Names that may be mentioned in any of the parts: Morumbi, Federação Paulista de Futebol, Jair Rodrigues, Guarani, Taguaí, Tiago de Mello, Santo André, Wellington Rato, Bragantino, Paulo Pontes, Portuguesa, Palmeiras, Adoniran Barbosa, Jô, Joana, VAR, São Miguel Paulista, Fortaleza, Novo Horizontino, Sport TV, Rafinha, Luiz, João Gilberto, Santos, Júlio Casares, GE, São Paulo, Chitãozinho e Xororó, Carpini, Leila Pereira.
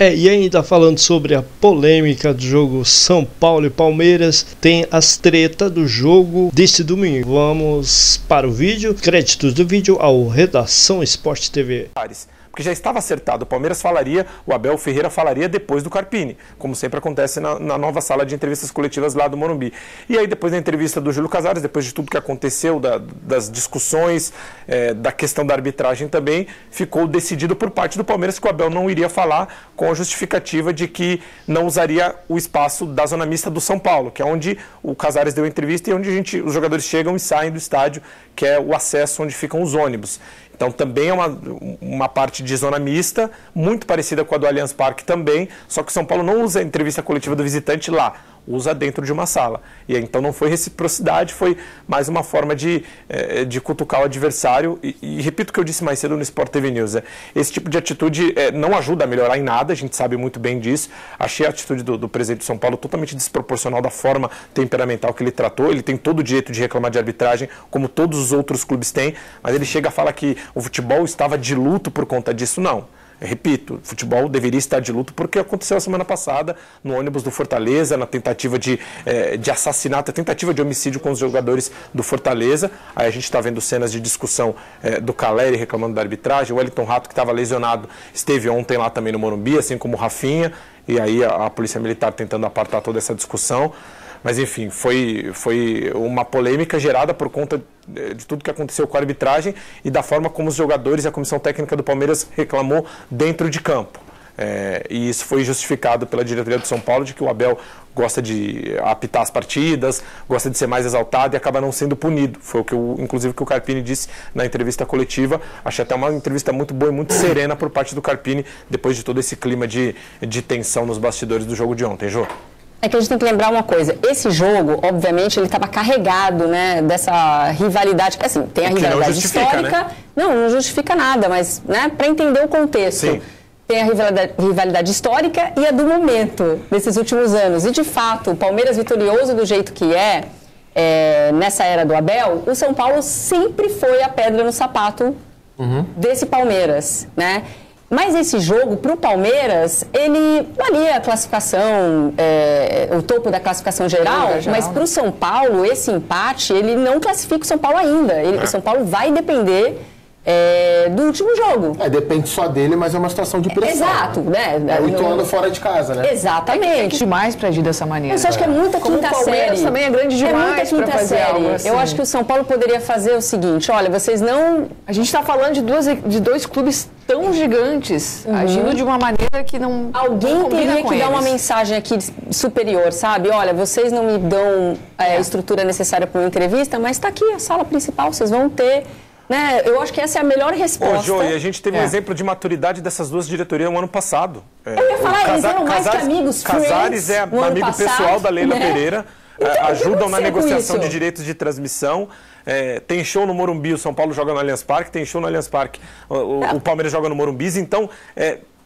E ainda falando sobre a polêmica do jogo São Paulo e Palmeiras, tem as tretas do jogo desse domingo. Vamos para o vídeo, créditos do vídeo ao Redação Esporte TV. Porque já estava acertado, o Palmeiras falaria, o Abel Ferreira falaria depois do Carpini, como sempre acontece na nova sala de entrevistas coletivas lá do Morumbi. E aí depois da entrevista do Júlio Casares, depois de tudo que aconteceu, das discussões, da questão da arbitragem também, ficou decidido por parte do Palmeiras que o Abel não iria falar com a justificativa de que não usaria o espaço da zona mista do São Paulo, que é onde o Casares deu a entrevista e onde os jogadores chegam e saem do estádio, que é o acesso onde ficam os ônibus. Então também é uma parte de zona mista, muito parecida com a do Allianz Parque também, só que o São Paulo não usa a entrevista coletiva do visitante lá, usa dentro de uma sala. E então não foi reciprocidade, foi mais uma forma de cutucar o adversário. E repito o que eu disse mais cedo no Sport TV News, esse tipo de atitude não ajuda a melhorar em nada, a gente sabe muito bem disso. Achei a atitude do presidente do São Paulo totalmente desproporcional da forma temperamental que ele tratou. Ele tem todo o direito de reclamar de arbitragem, como todos os outros clubes têm, mas ele chega a falar que o futebol estava de luto por conta disso, não. Eu repito, o futebol deveria estar de luto porque aconteceu a semana passada no ônibus do Fortaleza, na tentativa de assassinato, a tentativa de homicídio com os jogadores do Fortaleza. Aí a gente está vendo cenas de discussão do Caleri reclamando da arbitragem, o Wellington Rato, que estava lesionado, esteve ontem lá também no Morumbi, assim como o Rafinha, e aí a Polícia Militar tentando apartar toda essa discussão. Mas enfim, foi uma polêmica gerada por conta de tudo que aconteceu com a arbitragem e da forma como os jogadores e a comissão técnica do Palmeiras reclamou dentro de campo. E isso foi justificado pela diretoria do São Paulo, de que o Abel gosta de apitar as partidas, gosta de ser mais exaltado e acaba não sendo punido. Foi o que, inclusive, que o Carpini disse na entrevista coletiva. Achei até uma entrevista muito boa e muito serena por parte do Carpini, depois de todo esse clima de tensão nos bastidores do jogo de ontem, Jô. É que a gente tem que lembrar uma coisa, esse jogo, obviamente, ele estava carregado, né, dessa rivalidade, que assim, tem a rivalidade histórica, né? não justifica nada, mas, né, para entender o contexto, sim, tem a rivalidade histórica e a do momento, desses últimos anos, e de fato, o Palmeiras vitorioso do jeito que é nessa era do Abel, o São Paulo sempre foi a pedra no sapato desse Palmeiras, né? Mas esse jogo, para o Palmeiras, ele valia a classificação, o topo da classificação geral, mas para o São Paulo, esse empate, ele não classifica o São Paulo ainda. O São Paulo vai depender do último jogo. Depende só dele, mas é uma situação de pressão. Exato, né? O Ituano fora de casa, né? Exatamente. É demais para agir dessa maneira. Eu acho que é muita quinta série. O Palmeiras também é grande demais para fazer algo assim. Eu acho que o São Paulo poderia fazer o seguinte, olha, vocês não... A gente está falando de dois clubes tão gigantes, agindo de uma maneira que não... Alguém teria que dar uma mensagem aqui superior, sabe? Olha, vocês não me dão a estrutura necessária para uma entrevista, mas está aqui a sala principal, vocês vão ter... Né? Eu acho que essa é a melhor resposta. Ô, Jô, e a gente teve um exemplo de maturidade dessas duas diretorias no ano passado. Eu ia falar, eles eram mais que amigos. Casares é amigo pessoal da Leila Pereira. Então, ajudam na negociação de direitos de transmissão. Tem show no Morumbi, o São Paulo joga no Allianz Parque, tem show no Allianz Parque, o Palmeiras joga no Morumbi. Então,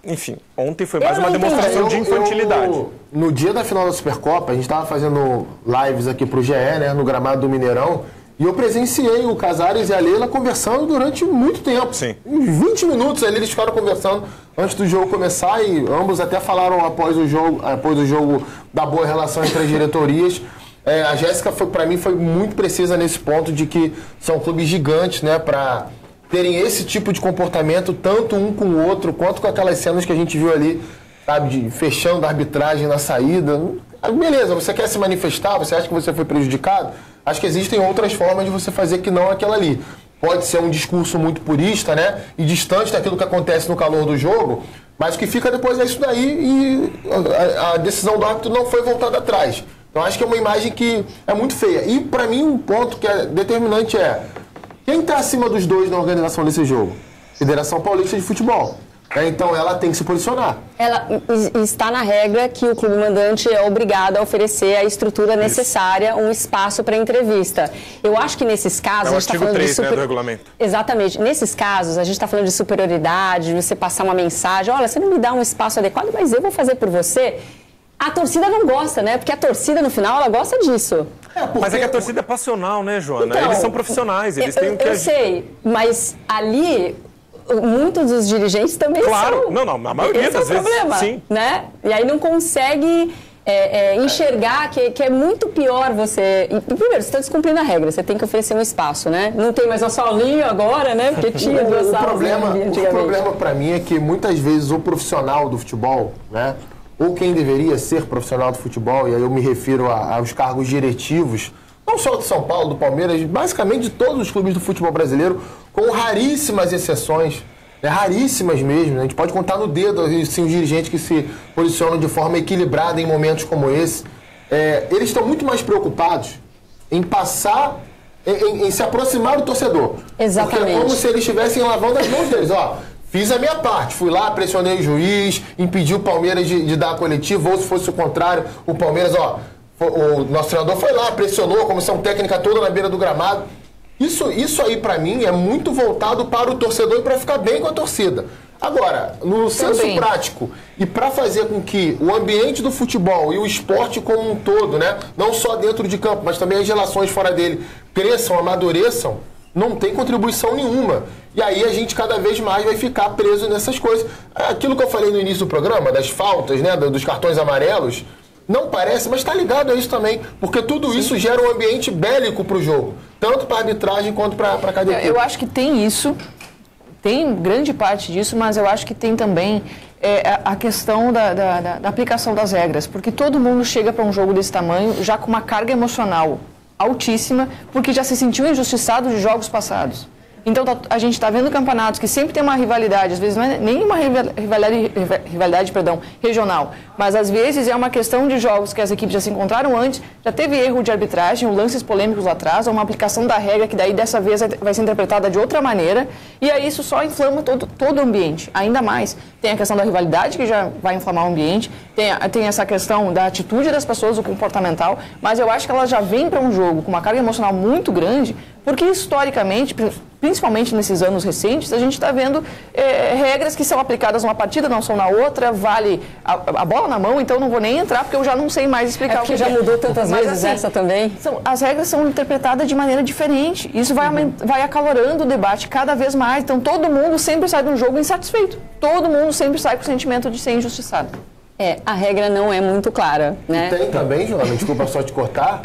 enfim, ontem foi mais uma demonstração de infantilidade. No dia da final da Supercopa, a gente estava fazendo lives aqui para o GE, né, no gramado do Mineirão. E eu presenciei o Casares e a Leila conversando durante muito tempo. Sim. Uns 20 minutos ali eles ficaram conversando antes do jogo começar e ambos até falaram após o jogo da boa relação entre as diretorias. A Jéssica, para mim, foi muito precisa nesse ponto de que são clubes gigantes, né, para terem esse tipo de comportamento, tanto um com o outro, quanto com aquelas cenas que a gente viu ali, sabe, de fechando a arbitragem na saída. Beleza, você quer se manifestar, você acha que você foi prejudicado? Acho que existem outras formas de você fazer que não aquela ali. Pode ser um discurso muito purista, né? E distante daquilo que acontece no calor do jogo, mas o que fica depois é isso daí e a decisão do árbitro não foi voltada atrás. Então acho que é uma imagem que é muito feia. E para mim um ponto que é determinante é quem está acima dos dois na organização desse jogo? Federação Paulista de Futebol. Então ela tem que se posicionar. Ela está na regra que o clube mandante é obrigado a oferecer a estrutura necessária, um espaço para entrevista. Eu acho que nesses casos... É o artigo 3, né, do regulamento. Exatamente. Nesses casos, a gente está falando de superioridade, de você passar uma mensagem, olha, você não me dá um espaço adequado, mas eu vou fazer por você. A torcida não gosta, né? Porque a torcida, no final, ela gosta disso. Porque... Mas é que a torcida é passional, né, Joana? Então, eles são profissionais, eles têm o que... Eu sei, mas ali... muitos dos dirigentes também são. Claro, não, a maioria das vezes. Problema, sim. Né? E aí não consegue enxergar que é muito pior você... E, primeiro, você está descumprindo a regra, você tem que oferecer um espaço, né? Não tem mais a salinha agora, né? Porque tinha duas salas. O problema para mim é que muitas vezes o profissional do futebol, né? Ou quem deveria ser profissional do futebol, e aí eu me refiro aos cargos diretivos, não só do São Paulo, do Palmeiras, basicamente de todos os clubes do futebol brasileiro, com raríssimas exceções, né? Raríssimas mesmo, né? A gente pode contar no dedo assim, os dirigentes que se posicionam de forma equilibrada em momentos como esse. Eles estão muito mais preocupados em passar, em se aproximar do torcedor. Exatamente. Porque é como se eles estivessem lavando as mãos deles, ó. Fiz a minha parte, fui lá, pressionei o juiz, impedi o Palmeiras de dar a coletiva, ou se fosse o contrário, o Palmeiras, ó, o nosso treinador foi lá, pressionou a comissão técnica toda na beira do gramado. Isso aí, pra mim, é muito voltado para o torcedor e para ficar bem com a torcida. Agora, no senso prático, e para fazer com que o ambiente do futebol e o esporte como um todo, né, não só dentro de campo, mas também as relações fora dele, cresçam, amadureçam, não tem contribuição nenhuma. E aí a gente cada vez mais vai ficar preso nessas coisas. Aquilo que eu falei no início do programa, das faltas, né, dos cartões amarelos, não parece, mas está ligado a isso também. Porque tudo isso gera um ambiente bélico para o jogo. Tanto para a arbitragem quanto para a cada equipe. Eu acho que tem isso, tem grande parte disso, mas eu acho que tem também a questão da aplicação das regras. Porque todo mundo chega para um jogo desse tamanho já com uma carga emocional altíssima, porque já se sentiu injustiçado de jogos passados. Então, a gente está vendo campeonatos que sempre tem uma rivalidade, às vezes não é nenhuma rivalidade, perdão, regional, mas às vezes é uma questão de jogos que as equipes já se encontraram antes, já teve erro de arbitragem, ou lances polêmicos lá atrás, ou uma aplicação da regra que daí dessa vez vai ser interpretada de outra maneira, e aí isso só inflama todo o ambiente, ainda mais. Tem a questão da rivalidade, que já vai inflamar o ambiente, tem essa questão da atitude das pessoas, do comportamental, mas eu acho que ela já vem para um jogo com uma carga emocional muito grande, porque historicamente, principalmente nesses anos recentes, a gente está vendo regras que são aplicadas numa partida, não são na outra, vale a bola na mão, então não vou nem entrar porque eu já não sei mais explicar o que já mudou tantas vezes assim, essa também. As regras são interpretadas de maneira diferente, isso vai acalorando o debate cada vez mais, então todo mundo sempre sai de um jogo insatisfeito, todo mundo sempre sai com o sentimento de ser injustiçado. A regra não é muito clara, né? E tem também, Joana, desculpa só te cortar,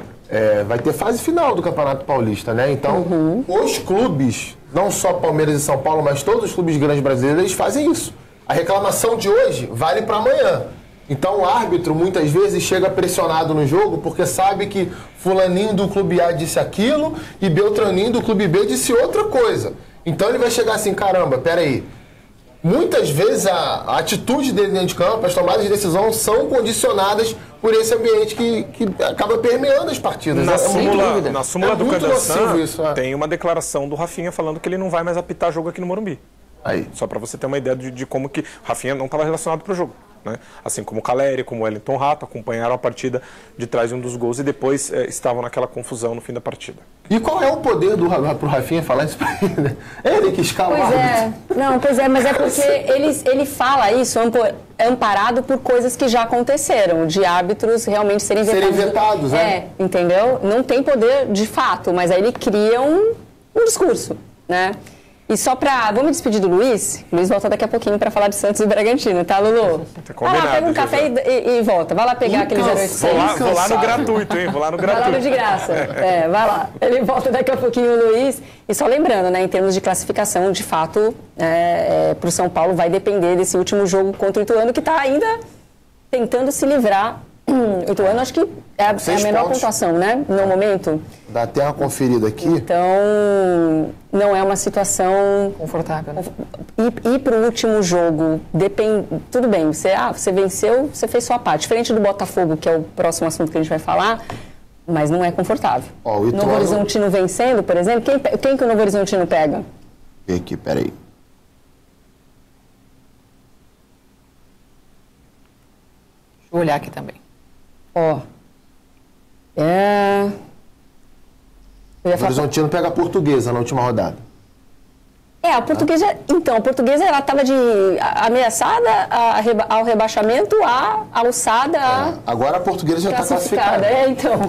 vai ter fase final do Campeonato Paulista, né? Então, os clubes, não só Palmeiras e São Paulo, mas todos os clubes grandes brasileiros, eles fazem isso. A reclamação de hoje vale para amanhã. Então, o árbitro, muitas vezes, chega pressionado no jogo porque sabe que fulaninho do clube A disse aquilo e beltraninho do clube B disse outra coisa. Então, ele vai chegar assim, caramba, peraí. Muitas vezes a atitude dele dentro de campo, as tomadas de decisão são condicionadas por esse ambiente que acaba permeando as partidas. Na súmula do Cadastro tem uma declaração do Rafinha falando que ele não vai mais apitar jogo aqui no Morumbi. Aí. Só para você ter uma ideia de como que Rafinha não estava relacionado para o jogo. Né? Assim como Caleri, como Wellington Rato, acompanharam a partida de trás de um dos gols e depois estavam naquela confusão no fim da partida. E qual é o poder pro Rafinha falar isso pra ele? Né? Ele que escala o árbitro. Pois é, mas é porque ele fala isso amparado por coisas que já aconteceram, de árbitros realmente serem vetados. Né? Entendeu? Não tem poder de fato, mas aí ele cria um discurso, né? E só pra... Vamos me despedir do Luiz? O Luiz volta daqui a pouquinho pra falar de Santos e Bragantino, tá, Lulu? Tá combinado. Vai lá, pega um café e volta. Vai lá pegar aquele 0800. Vou lá no gratuito, hein? Vou lá no gratuito. Vai lá de graça. Vai lá. Ele volta daqui a pouquinho, o Luiz. E só lembrando, né, em termos de classificação, de fato, pro São Paulo vai depender desse último jogo contra o Ituano, que tá ainda tentando se livrar. O Ituano, acho que é a menor pontuação, né? No momento. Dá até uma conferida aqui. Então, não é uma situação confortável. Ir para o último jogo, tudo bem, você venceu, você fez sua parte. Diferente do Botafogo, que é o próximo assunto que a gente vai falar, mas não é confortável. Ó, o Novo Horizontino vencendo, por exemplo, quem que o Novo Horizontino pega? Vem aqui, peraí. Deixa eu olhar aqui também. O Horizontino pega a Portuguesa na última rodada. É, a Portuguesa, então, a Portuguesa ela estava ameaçada ao rebaixamento, a alçada a... É, agora a Portuguesa já está classificada. É, então.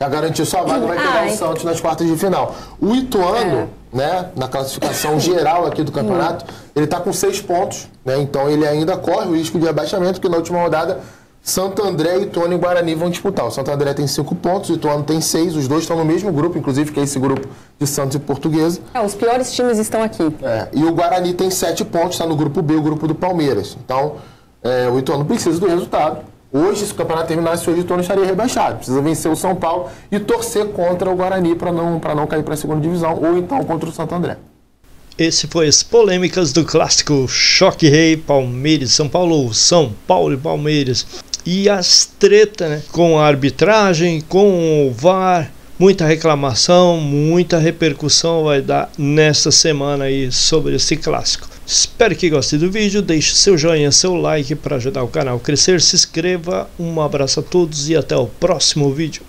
Já garantiu sua vaga, vai pegar o Santos nas quartas de final. O Ituano, né, na classificação geral aqui do campeonato, ele está com 6 pontos, né, então ele ainda corre o risco de rebaixamento, porque na última rodada Santo André, Ituano e Guarani vão disputar. O Santo André tem 5 pontos, o Ituano tem 6. Os dois estão no mesmo grupo, inclusive, que é esse grupo de Santos e Portuguesa. É, os piores times estão aqui. É, e o Guarani tem 7 pontos, está no grupo B, o grupo do Palmeiras. Então, o Ituano precisa do resultado. Hoje, se o campeonato terminasse hoje, o Ituano estaria rebaixado. Precisa vencer o São Paulo e torcer contra o Guarani para não cair para a segunda divisão, ou então contra o Santo André. Esse foi as polêmicas do clássico Choque Rei, Palmeiras, São Paulo, São Paulo e Palmeiras. E as tretas, né, com a arbitragem, com o VAR, muita reclamação, muita repercussão vai dar nesta semana aí sobre esse clássico. Espero que goste do vídeo, deixe seu joinha, seu like para ajudar o canal a crescer, se inscreva, um abraço a todos e até o próximo vídeo.